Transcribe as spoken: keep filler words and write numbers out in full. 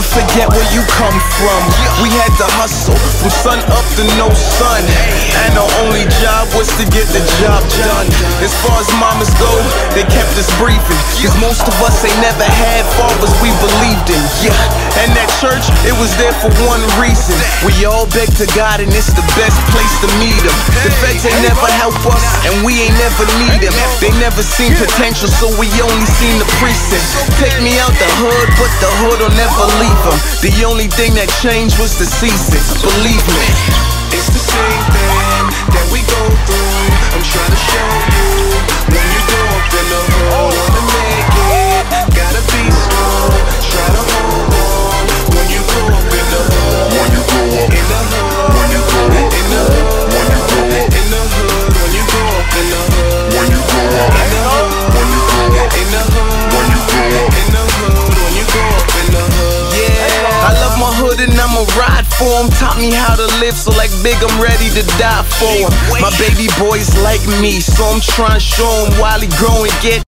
never forget where you come from. We had to hustle from sun up to no sun, and our only job was to get the job done. As far as mamas go, they kept us breathing, cause most of us ain't never had fathers we believed in. Yeah, and that church, it was there for one reason. We all beg to God and it's the best place to meet him. The feds ain't never help us and we ain't never need him. They never seen potential, so we only seen the precinct. Take me out the hood, but the hood'll never leave him. The only thing that changed was the season, believe me. It's the same thing that we go through. I'm trying to show you, when you grow up in the hood, wanna make it, gotta be strong, try to hold on. When you grow up in the hood, when you grow up in the hood, when you grow up in the hood, when you grow up in the hood, when you grow up in the hood, when you grow up in the hood, when you grow up in the hood, when you grow up in the hood, when you grow up in the hood. Yeah, I love my hood and I'ma ride for him. Taught me how to live, so like Big, I'm ready to die for him. My baby boy's like me, so I'm trying to show him while he growing, get